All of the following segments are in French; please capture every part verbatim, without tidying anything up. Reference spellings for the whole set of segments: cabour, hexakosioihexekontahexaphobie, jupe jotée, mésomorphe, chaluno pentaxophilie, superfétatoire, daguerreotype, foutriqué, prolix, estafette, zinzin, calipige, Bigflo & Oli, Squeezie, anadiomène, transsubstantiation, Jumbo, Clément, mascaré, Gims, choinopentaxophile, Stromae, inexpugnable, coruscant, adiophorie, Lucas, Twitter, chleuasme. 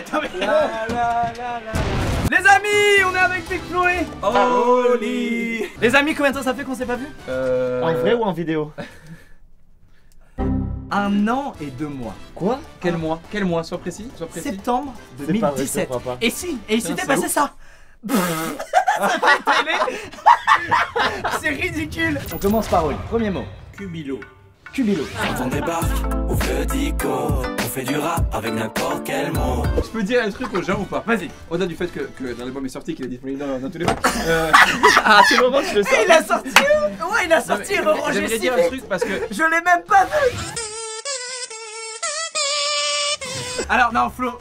attends, mais... la, la, la, la. Les amis, on est avec Bigflo et Oli. Les amis, combien de temps ça fait qu'on s'est pas vu euh... En vrai ou en vidéo? Un an et deux mois. Quoi? Quel ah. mois? Quel mois? Sois précis, sois précis. Septembre deux mille dix-sept. Pas vrai, et si, et il s'était passé ouf. ça. C'est ridicule. On commence par Oli. Premier mot. Cubilo. Cubilo. Quand on débarque, on fait du co, on fait du rap avec n'importe quel mot. Je peux dire un truc aux gens ou pas? Vas-y. Au-delà du fait que, que dans l'album est sorti, qu'il est disponible dans, dans tous les bacs. Euh... Ah, c'est le moment que je le sors. Il a sorti où? Ouais, il a sorti non, mais, J'ai dire un truc parce que je l'ai même pas vu. Alors non, Flo.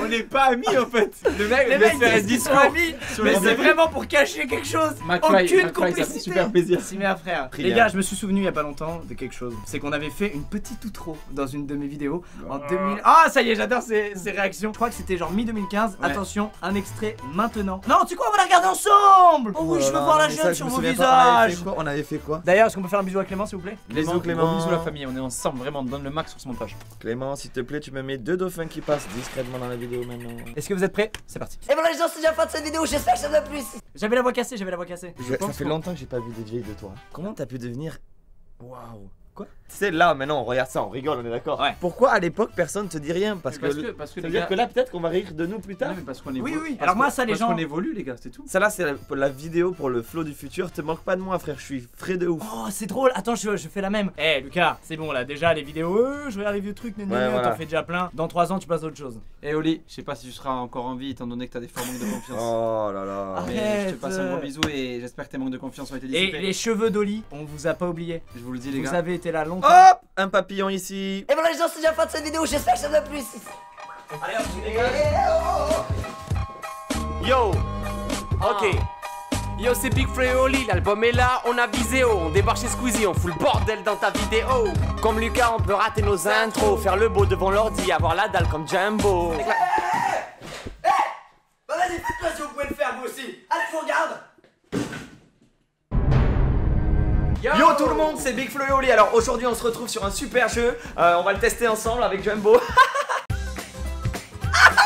On n'est pas amis en fait. Le mec, les mecs disent qu'ils sont amis, mais c'est vraiment pour cacher quelque chose. McFly, aucune McFly, complicité. Ça fait super plaisir. Si mes frères. Prière. Les gars, je me suis souvenu il y a pas longtemps de quelque chose. C'est qu'on avait fait une petite outro dans une de mes vidéos oh. en deux mille. Ah oh, ça y est, j'adore ces, ces réactions. Je crois que c'était genre mi deux mille quinze. Ouais. Attention, un extrait maintenant. Non, tu sais quoi, on va la regarder ensemble. Oh oui, voilà, je veux voir la jeune sur mon visage. On avait fait quoi, quoi D'ailleurs, est-ce qu'on peut faire un bisou à Clément, s'il vous plaît? Bisous Clément. Bisous la famille. On est ensemble vraiment. Donne le max sur ce montage. Clément, s'il te plaît, tu me mets deux dauphins qui passent discrètement dans la vidéo. Est-ce que vous êtes prêts? C'est parti. Et voilà les gens, c'est déjà la fin de cette vidéo, j'espère que ça vous a plu. J'avais la voix cassée, j'avais la voix cassée. Je, je pense ça fait que... longtemps que j'ai pas vu des vieilles de toi. Comment t'as pu devenir... Waouh. Quoi? C'est là maintenant, on regarde ça, on rigole, on est d'accord. Ouais. Pourquoi à l'époque personne te dit rien? Parce, parce que, que, le... parce que, ça veut gars... dire que là peut-être qu'on va rire de nous plus tard. Non, mais parce qu'on évolue. Oui oui. Parce Alors moi ça les parce gens. Parce qu'on évolue les gars, c'est tout. Ça là c'est la, la vidéo pour le flow du futur. Te manque pas de moi frère, je suis frais de ouf. Oh c'est drôle. Attends je, je fais la même. Eh hey, Lucas, c'est bon là déjà les vidéos. Euh, je regarde les vieux trucs, ouais, voilà. T'en fais déjà plein. Dans trois ans tu passes à autre chose. Eh hey, Oli, je sais pas si tu seras encore en vie étant donné que t'as des forts manques de confiance. Oh là là. Arrête, mais je te passe un gros bisou et j'espère que tes manques de confiance ont été dissipés. Et les cheveux d'Oli, on vous a pas oublié. Je vous le dis les gars. Là longtemps. Hop, un papillon ici. Et voilà les gens, c'est déjà la fin de cette vidéo, j'espère que ça vous a plu. Allez hop, tu dégages. Yo, ok. Yo, c'est Bigflo et Oli, l'album est là, on a viséo. On débarque chez Squeezie, on fout le bordel dans ta vidéo. Comme Lucas, on peut rater nos intros, faire le beau devant l'ordi, avoir la dalle comme Jumbo. Eh, eh, bah vas-y, faites-toi si vous pouvez le faire vous aussi. Allez, je vous regarde. Yo, Yo tout le monde, c'est Bigflo et Oli. Alors aujourd'hui on se retrouve sur un super jeu, euh, on va le tester ensemble avec Jumbo. Ah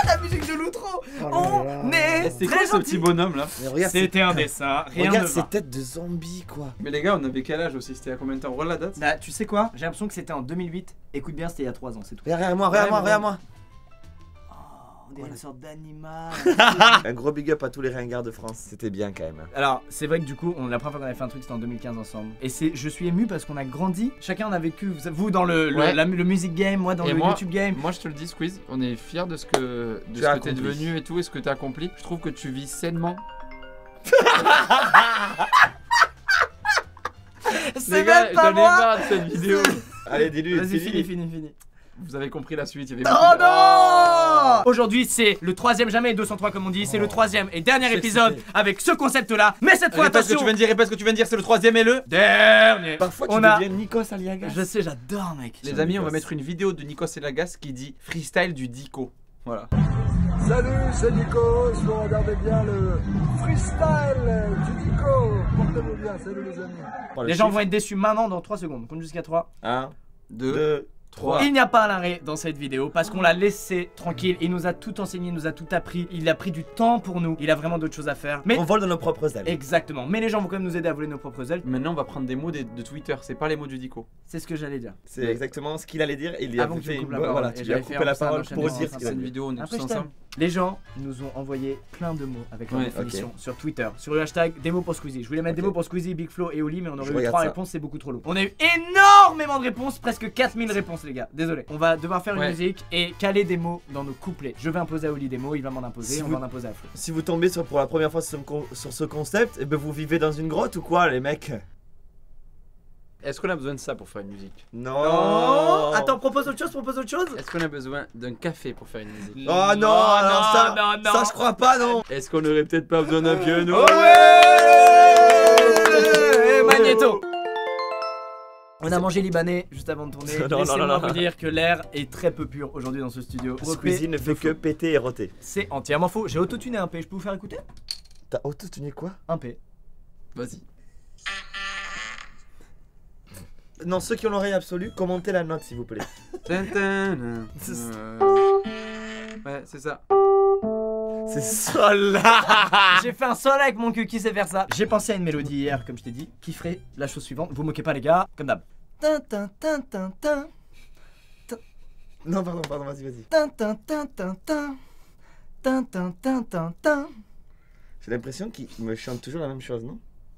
la musique de l'outro. Oh on est C'est quoi gentil. ce petit bonhomme là? C'était un dessin, rien Regarde de ses têtes de zombie quoi. Mais les gars on avait quel âge aussi? C'était à combien de temps? Regarde la date. Bah tu sais quoi? J'ai l'impression que c'était en deux mille huit, écoute bien c'était il y a trois ans c'est tout. Regarde moi, regarde moi, regarde moi. On dirait une sorte d'animal. Un gros big up à tous les ringards de France, c'était bien quand même. Alors c'est vrai que du coup, on, la première fois qu'on avait fait un truc c'était en deux mille quinze ensemble. Et c'est, je suis ému parce qu'on a grandi, chacun on a vécu, vous, vous dans le, le, ouais. la, le music game, moi dans et le moi, YouTube game. Moi je te le dis Squeeze, on est fiers de ce que de ce que t'es devenu et tout, et ce que t'as accompli. Je trouve que tu vis sainement. C'est même pas moi de cette vidéo. Allez dis-lui, vas-y fini, fini, fini. Vous avez compris la suite, il y avait Oh non de... Aujourd'hui c'est le troisième jamais deux cent trois comme on dit, c'est oh. le troisième et dernier épisode avec ce concept là. Mais cette fois attention, ce que tu viens de dire, répète ce que tu viens de dire, c'est le troisième et le dernier. Parfois tu on deviens a... Nikos Aliagas. Je sais, j'adore mec. Les amis, Nikos. On va mettre une vidéo de Nikos Aliagas qui dit freestyle du Dico. Voilà. Salut, c'est Nikos, vous regardez bien le freestyle du Dico. Portez-vous bien, salut les amis. Bon, le les chiffre. gens vont être déçus maintenant dans trois secondes, compte jusqu'à trois, un, deux, trois. Il n'y a pas un arrêt dans cette vidéo parce qu'on l'a laissé tranquille. Il nous a tout enseigné, il nous a tout appris. Il a pris du temps pour nous. Il a vraiment d'autres choses à faire. Mais on vole de nos propres ailes. Exactement. Mais les gens vont quand même nous aider à voler nos propres ailes. Maintenant, on va prendre des mots de, de Twitter. C'est pas les mots du Dico. C'est ce que j'allais dire. C'est exactement ce qu'il allait dire. Il y a fait une voilà, tu lui as coupé la parole pour dire ce qu'il a dit. Vidéo, on est tous ensemble. Les gens nous ont envoyé plein de mots avec leur ouais, définition okay. sur Twitter, sur le hashtag des mots pour Squeezie. Je voulais mettre okay. des mots pour Squeezie, Bigflo et Oli, mais on aurait eu trois réponses, c'est beaucoup trop long. On a eu énormément de réponses, presque quatre mille réponses les gars, désolé. On va devoir faire ouais. une musique et caler des mots dans nos couplets. Je vais imposer à Oli des mots, il va m'en imposer, si on vous... va en imposer à Flo. Si vous tombez sur, pour la première fois sur, sur ce concept, et ben vous vivez dans une grotte ou quoi les mecs? Est-ce qu'on a besoin de ça pour faire une musique? Non. non Attends, propose autre chose, propose autre chose. Est-ce qu'on a besoin d'un café pour faire une musique? Oh non, non, non, ça, non, non. ça je crois pas, non. Est-ce qu'on aurait peut-être pas besoin d'un piano? Oh ouais. Et Magnéto. On a mangé libanais juste avant de tourner. Laissez-moi vous dire que l'air est très peu pur aujourd'hui dans ce studio. Squeezie ne fait que péter et roter. C'est entièrement faux, j'ai autotuné un P, je peux vous faire écouter? T'as autotuné quoi? Un P. Vas-y. Non, ceux qui ont l'oreille absolue, commentez la note s'il vous plaît. Ouais, c'est ça. C'est sol. J'ai fait un sol avec mon cul qui sait faire ça. J'ai pensé à une mélodie hier, comme je t'ai dit, qui ferait la chose suivante. Vous moquez pas les gars, comme d'hab. Non, pardon, pardon, vas-y, vas-y. J'ai l'impression qu'il me chante toujours la même chose, non?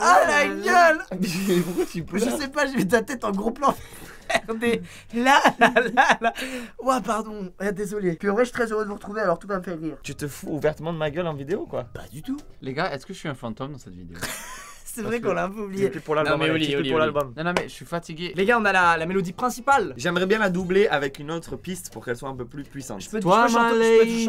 Ah la gueule. Pourquoi tu pleures? Je sais pas, j'ai vu ta tête en gros plan. Regardez. La la la la. Ouah pardon, désolé. Puis en vrai je suis très heureux de vous retrouver, alors tout va me faire rire. Tu te fous ouvertement de ma gueule en vidéo quoi? Pas du tout. Les gars, est-ce que je suis un fantôme dans cette vidéo? C'est vrai qu'on l'a un peu oublié. C'était pour l'album. Non non mais je suis fatigué. Les gars, on a la, la mélodie principale. J'aimerais bien la doubler avec une autre piste pour qu'elle soit un peu plus puissante. Je peux toi ma lady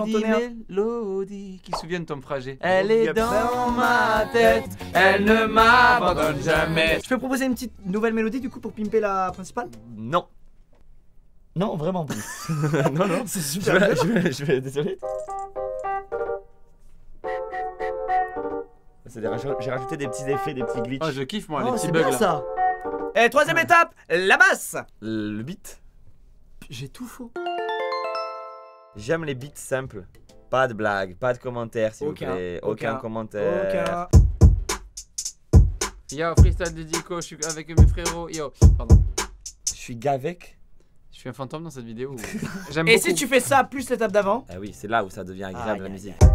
mélodie qui souvienne Tom Frager. Elle est dans ma tête, elle ne m'abandonne jamais. Je peux proposer une petite nouvelle mélodie du coup pour pimper la principale? Non. Non vraiment. Non non, c'est super. Je vais, je vais, je vais désolé. J'ai rajouté des petits effets, des petits glitches. Oh, je kiffe moi, oh, les petits bugs bien, là. Ça. Et troisième ouais. étape, la basse. Le beat. J'ai tout faux. J'aime les beats simples. Pas de blagues, pas de commentaires s'il vous plaît. Aucun, Aucun commentaire. Aucun. Yo, freestyle de Dico, je suis avec mes frérots. Yo, pardon. Je suis gavec. Je suis un fantôme dans cette vidéo. J'aime beaucoup. Et si tu fais ça plus l'étape d'avant? Ah oui, c'est là où ça devient agréable ah, la yeah, musique. Yeah.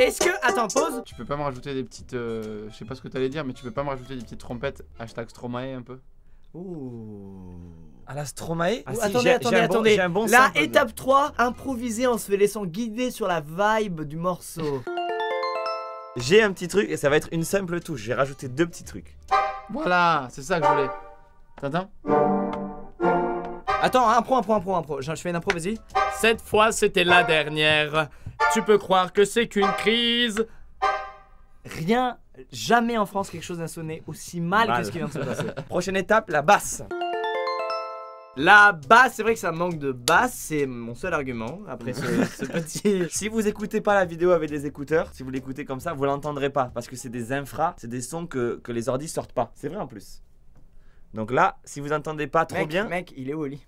Est-ce que... Attends, pause. Tu peux pas me rajouter des petites... Euh, je sais pas ce que t'allais dire, mais tu peux pas me rajouter des petites trompettes hashtag Stromae un peu? Ouh. À la Stromae ah, si, Attendez, attendez, attendez. Bon, bon la étape trois, improviser en se laissant guider sur la vibe du morceau. J'ai un petit truc et ça va être une simple touche. J'ai rajouté deux petits trucs. Voilà, c'est ça que je voulais. T'entends? Attends, impro, impro, impro, impro. Je fais une impro, vas-y. Cette fois, c'était la dernière. Tu peux croire que c'est qu'une crise. Rien, jamais en France quelque chose n'a sonné aussi mal, mal. que ce qui vient de se passer. Prochaine étape, la basse. La basse, c'est vrai que ça manque de basse, c'est mon seul argument après ce, ce petit... Si vous écoutez pas la vidéo avec des écouteurs, si vous l'écoutez comme ça, vous l'entendrez pas. Parce que c'est des infras, c'est des sons que, que les ordis sortent pas. C'est vrai en plus. Donc là, si vous entendez pas trop mec, bien... Mec, il est où Oli?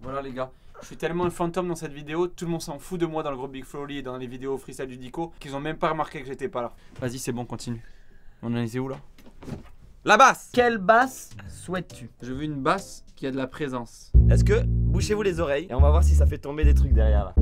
Voilà les gars. Je suis tellement un fantôme dans cette vidéo, tout le monde s'en fout de moi dans le groupe Bigflo et Oli et dans les vidéos freestyle du Dico, qu'ils ont même pas remarqué que j'étais pas là. Vas-y, c'est bon, continue. On en est où là? La basse. Quelle basse souhaites-tu? Je veux une basse qui a de la présence. Est-ce que bouchez-vous les oreilles et on va voir si ça fait tomber des trucs derrière là.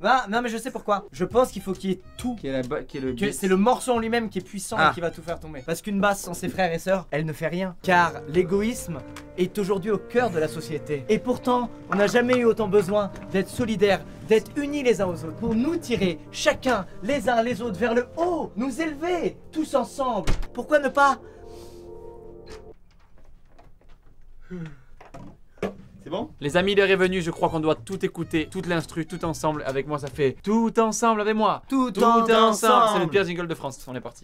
Bah, non mais je sais pourquoi. Je pense qu'il faut qu'il y ait tout. Qui est la qui est le c'est le morceau en lui-même qui est puissant ah. et qui va tout faire tomber. Parce qu'une basse sans ses frères et sœurs, elle ne fait rien. Car l'égoïsme est aujourd'hui au cœur de la société. Et pourtant, on n'a jamais eu autant besoin d'être solidaires, d'être unis les uns aux autres. Pour nous tirer chacun les uns les autres vers le haut, nous élever tous ensemble. Pourquoi ne pas... Hmm. C'est bon? Les amis, l'heure est venue, je crois qu'on doit tout écouter, toute l'instru, tout ensemble avec moi, ça fait tout ensemble avec moi. Tout, tout en ensemble. C'est le pire jingle de France, on est parti.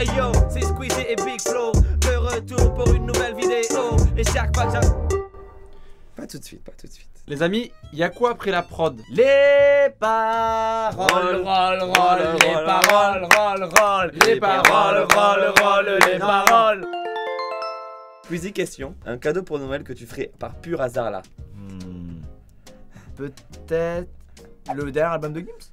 Hey yo, c'est Squeezie et Bigflo, de retour pour une nouvelle vidéo. Et chaque pas... Pas tout de suite, pas tout de suite. Les amis, y'a quoi après la prod? Les paroles, roll, roll, roll, les paroles, roll, roll, les paroles, roll, roll, les paroles. Squeezie, question, un cadeau pour Noël que tu ferais par pur hasard là. Hmm. Peut-être le dernier album de Gims?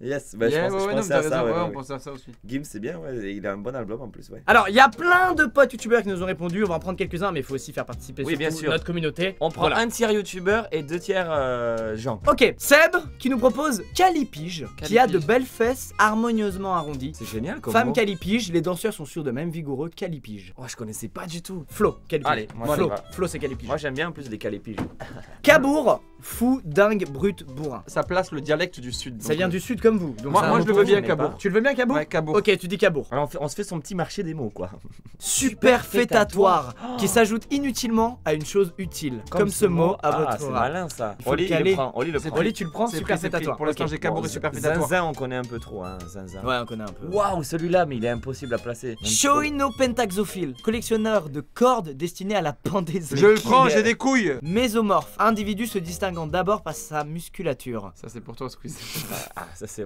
Yes, bah, yeah, je pense, ouais, je ouais, pensais non, à ça. Raison, ouais, ouais, on ouais. pensait à ça aussi. Gims, c'est bien, ouais, il a un bon album en plus. Ouais. Alors, il y a plein de potes youtubeurs qui nous ont répondu. On va en prendre quelques-uns, mais il faut aussi faire participer oui, bien sûr. notre communauté. On prend voilà. un tiers youtubeur et deux tiers euh, gens. Ok, Seb qui nous propose calipige, calipige, qui a de belles fesses harmonieusement arrondies. C'est génial, comment. Femme calipige, les danseurs sont sûrs de même vigoureux calipige. Oh, je connaissais pas du tout. Flo, calipige. Allez, moi, Flo, Flo c'est calipige. Moi, j'aime bien en plus les calipiges. Cabour, fou, dingue, brut, bourrin. Ça place le dialecte du sud. Ça vient du sud. Comme vous. Donc moi, moi je le veux bien cabour. Tu le veux bien cabour? Ouais, cabour. Ok, tu dis cabour. Alors on, fait, on se fait son petit marché des mots quoi. Superfétatoire, oh, qui s'ajoute inutilement à une chose utile. Comme, comme ce mot à ah, votre. C'est malin ça. Oli, il le prend. Oli, le prend. Oli, tu le prends. Superfétatoire. Pour l'instant, okay. j'ai cabour bon, et superfétatoire. Zinzin, on connaît un peu trop. Hein, zinzin. Ouais, on connaît un peu. Waouh, celui-là, mais il est impossible à placer. Choinopentaxophile, collectionneur de cordes destiné à la pendaison. Je le prends, j'ai des couilles. Mésomorphe, individu se distinguant d'abord par sa musculature. Ça, c'est pour toi, Squeezie.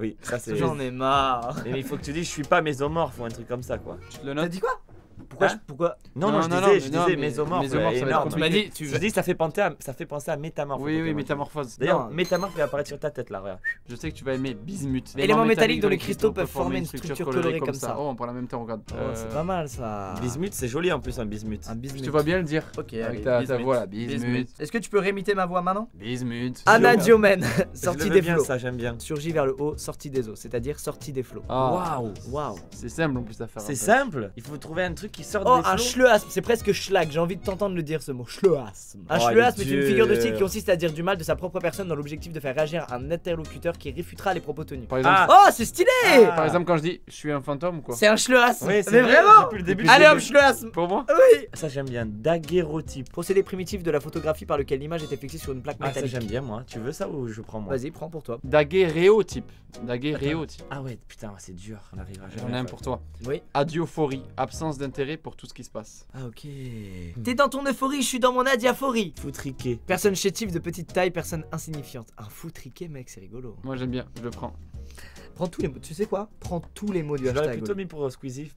Oui, ça c'est. J'en ai marre. Mais il faut que tu dises je suis pas mésomorphe ou un truc comme ça quoi. Tu te le notes. T'as dit quoi? Pourquoi, hein je, pourquoi non, non, non, je non, disais, non, je disais mésomorphe. mésomorphe énorme. Tu m'as dit, tu je dis ça fait penser à, ça fait penser à métamorphose. Oui, oui, métamorphose. D'ailleurs, métamorphe va apparaître sur ta tête là, regarde. Je sais que tu vas aimer bismuth. Éléments métalliques dont les cristaux peuvent former une structure colorée, colorée comme, comme ça. ça. Oh, on prend en même temps, regarde. Oh, euh... C'est pas mal ça. Bismuth, c'est joli en plus un bismuth. Un bismuth. Je te vois bien le dire. Ok. Avec ta voix là, bismuth. Est-ce que tu peux réimiter ma voix maintenant? Bismuth. Anadiomène, sortie des flots. Ça j'aime bien. Surgit vers le haut, sortie des eaux, c'est-à-dire sortie des flots. Waouh, waouh. C'est simple en plus à faire. C'est simple. Il faut trouver un truc qui sort oh, des flots. Un chleuasme, c'est presque schlag, j'ai envie de t'entendre le dire ce mot, chleuasme. Un oh, chleuasme est une figure de style qui consiste à dire du mal de sa propre personne dans l'objectif de faire réagir un interlocuteur qui réfutera les propos tenus. Par exemple, ah. Oh, c'est stylé ah. Par exemple, quand je dis je suis un fantôme ou quoi. C'est un chleuasme. Oui, mais vrai, vraiment le début. Allez hop, chleuasme. Pour moi. Oui. Ça j'aime bien, daguerreotype, procédé primitif de la photographie par lequel l'image était fixée sur une plaque métallique. Ah, ça j'aime bien moi, tu veux ça ou je prends moi? Vas-y, prends pour toi. Daguerreotype. Daguerreotype. Ah ouais, putain, c'est dur. On arrivera jamais. J'en ai un pour toi. Oui. Adiophorie, absence d'intérêt pour tout ce qui se passe. Ah ok. Hmm. T'es dans ton euphorie, je suis dans mon adiophorie. Foutriqué. Personne chétive de petite taille, personne insignifiante. Un foutriqué mec, c'est rigolo. Moi j'aime bien, je le prends. Prends tous les mots, tu sais quoi? Prends tous les mots du je hashtag. J'aurais plutôt mis pour Squeezie.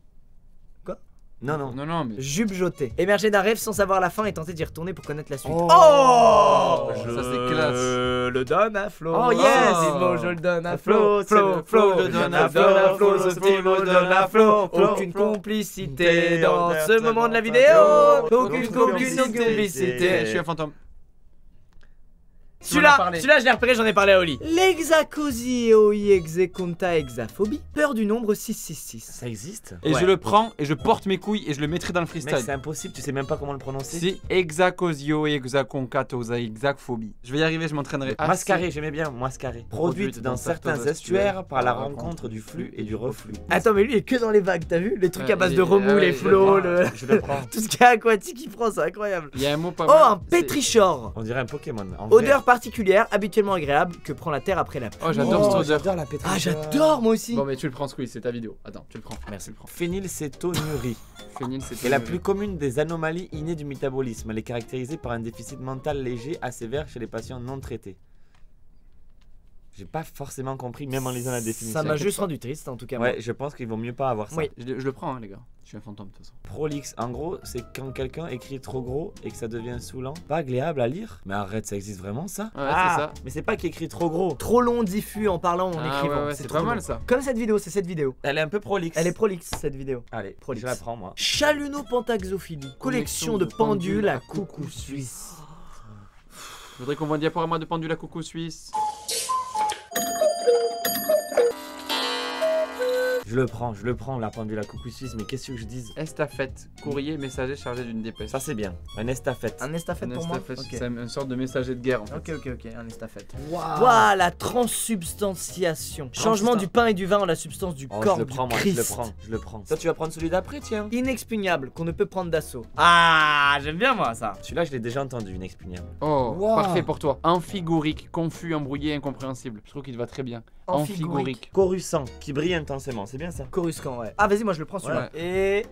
Quoi? Non non. Non non mais... Jupe jotée. Émerger d'un rêve sans savoir la fin et tenter d'y retourner pour connaître la suite. Oh, oh je... Ça c'est classe. Je le donne à Flo. Oh yes. C'est bon, je le donne à Flo. Flo, Flo, je le donne à Flo. Ce petit mot donne à Flo. Aucune complicité dans ce moment de la vidéo. Aucune complicité. Je suis un fantôme. Celui-là, celui-là, je l'ai repéré, j'en ai parlé à Oli. L'hexakosioihexekontahexaphobie, peur du nombre six cent soixante-six. Ça existe? Et ouais. Je le prends et je porte mes couilles et je le mettrai dans le freestyle. C'est impossible, tu sais même pas comment le prononcer. Si, hexakosioihexekontahexaphobie. Je vais y arriver, je m'entraînerai. Mascaré, j'aimais bien, mascaré. Produite dans, dans certains estuaires par la rencontre du flux et du reflux. Attends, mais lui il est que dans les vagues, t'as vu? Les trucs euh, à base de remous, euh, les flots, le... je le prends. Tout ce qui est aquatique, il prend, c'est incroyable. Il y a un mot pas mal. Oh, un pétrichor. On dirait un Pokémon. Odeur particulière, habituellement agréable, que prend la terre après la pluie. Oh, j'adore oh, j'adore la pétrole. Ah, j'adore moi aussi. Bon, mais tu le prends, Squeeze, c'est ta vidéo. Attends, tu le prends. Merci, le prends. Phénylcétonurie. C'est la plus commune des anomalies innées du métabolisme. Elle est caractérisée par un déficit mental léger à sévère chez les patients non traités. J'ai pas forcément compris, même en lisant la définition. Ça m'a juste rendu triste en tout cas. Ouais, moi. Je pense qu'il vaut mieux pas avoir ça. Oui, je, je le prends, hein, les gars. Je suis un fantôme de toute façon. Prolix, en gros, c'est quand quelqu'un écrit trop gros et que ça devient saoulant. Pas agréable à lire. Mais arrête, ça existe vraiment ça? Ouais, ah, c'est ça. Mais c'est pas qu'il écrit trop gros. Trop long, diffus en parlant, en ah, écrivant. Ouais, ouais, c'est pas mal ça. Comme cette vidéo, c'est cette vidéo. Elle est un peu prolixe. Elle est prolixe cette vidéo. Allez, prolixe. Je la prends moi. Chaluno pentaxophilie, collection de, de pendules à coucou suisse. Je voudrais qu'on voit un diaporama de pendules à coucou suisse. Je le prends, je le prends, la pendule à coucou suisse, mais qu'est-ce que je dise? Estafette, courrier messager chargé d'une dépêche. Ça c'est bien, un estafette. Un estafette pour moi? Okay. C'est une sorte de messager de guerre en fait. Ok, ok, ok, un estafette. Waouh, wow, la transsubstantiation. Changement du pain et du vin en la substance du oh, corps je le prends, du moi, Christ. Je le prends, je le prends. Toi tu vas prendre celui d'après, tiens. Inexpugnable, qu'on ne peut prendre d'assaut. Ah, j'aime bien moi ça. Celui-là je l'ai déjà entendu, inexpugnable. Oh, wow. Parfait pour toi. Amphigourique, confus, embrouillé, incompréhensible. Je trouve qu'il te va très bien. Amphigourique. Coruscant, qui brille intensément. C'est bien ça. Coruscant, ouais. Ah, vas-y, moi je le prends celui-là. Ouais. Et.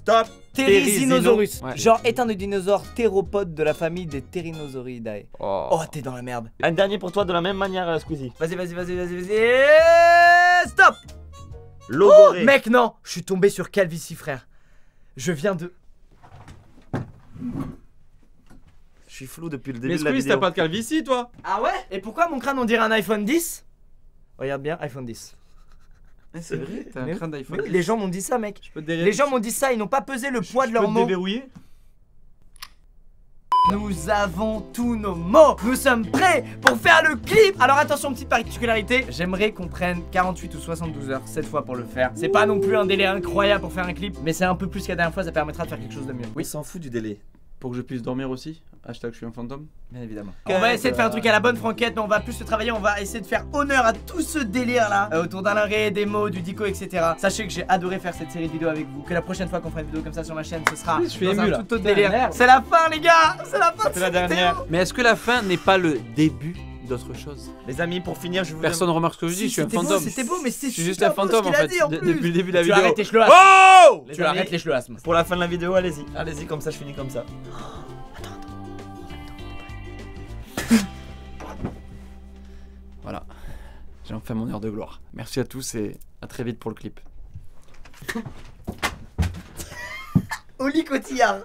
Stop! Pterysinosaurus, ouais. Genre éteint de dinosaure théropode de la famille des Pterinosauridae. Oh, oh t'es dans la merde. Un dernier pour toi de la même manière, Squeezie. Vas-y, vas-y, vas-y, vas-y, vas-y. Et... Stop! Logoré. Oh, mec, non! Je suis tombé sur calvicie, frère. Je viens de. Je suis flou depuis le début. Mais Squeezie, t'as pas de calvicie, toi? Ah ouais? Et pourquoi mon crâne on dirait un iPhone dix? Regarde bien, iPhone dix. C'est vrai, t'as un crâne d'iPhone. Les gens m'ont dit ça, mec. Je peux te les gens m'ont dit ça, ils n'ont pas pesé le je, poids je de leurs mots. Déverrouiller. Nous avons tous nos mots. Nous sommes prêts pour faire le clip. Alors attention, petite particularité. J'aimerais qu'on prenne quarante-huit ou soixante-douze heures cette fois pour le faire. C'est pas non plus un délai incroyable pour faire un clip, mais c'est un peu plus qu'à la dernière fois. Ça permettra de faire quelque chose de mieux. Oui, s'en fout du délai. Pour que je puisse dormir aussi. Hashtag je suis un fantôme. Bien évidemment. On va essayer de faire un truc à la bonne franquette, mais on va plus se travailler, on va essayer de faire honneur à tout ce délire là, euh, autour d'un arrêt, des mots, du dico, et cetera. Sachez que j'ai adoré faire cette série de vidéos avec vous, que la prochaine fois qu'on fera une vidéo comme ça sur ma chaîne, ce sera je suis dans ému, un là. Tout autre délire. C'est la fin les gars, c'est la fin de cette vidéo. Mais est-ce que la fin n'est pas le début d'autre chose? Les amis, pour finir, je vous... Personne remarque ce que je dis, je suis un fantôme. C'était beau, mais c'est juste un fantôme en fait, depuis le début de la vidéo. Tu arrêtes les chleuasmes. Oh ! Tu arrêtes les chleuasmes. Pour la fin de la vidéo, allez-y. Allez-y comme ça, je finis comme ça. Voilà, j'ai enfin mon heure de gloire. Merci à tous et à très vite pour le clip. Oli Cotillard.